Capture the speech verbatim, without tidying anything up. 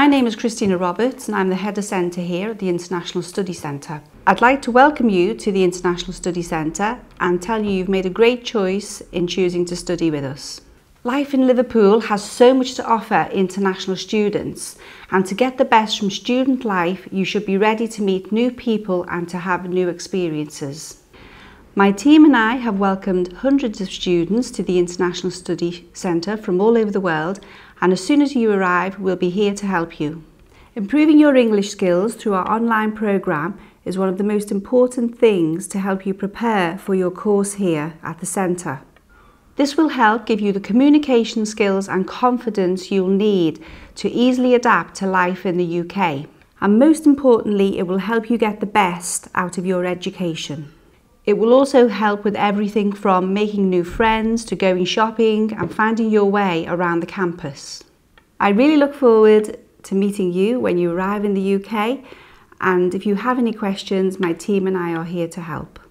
My name is Christina Roberts and I'm the Head of Centre here at the International Study Centre. I'd like to welcome you to the International Study Centre and tell you you've made a great choice in choosing to study with us. Life in Liverpool has so much to offer international students, and to get the best from student life you should be ready to meet new people and to have new experiences. My team and I have welcomed hundreds of students to the International Study Centre from all over the world, and as soon as you arrive, we'll be here to help you. Improving your English skills through our online programme is one of the most important things to help you prepare for your course here at the centre. This will help give you the communication skills and confidence you'll need to easily adapt to life in the U K. And most importantly, it will help you get the best out of your education. It will also help with everything from making new friends to going shopping and finding your way around the campus. I really look forward to meeting you when you arrive in the U K, and if you have any questions, my team and I are here to help.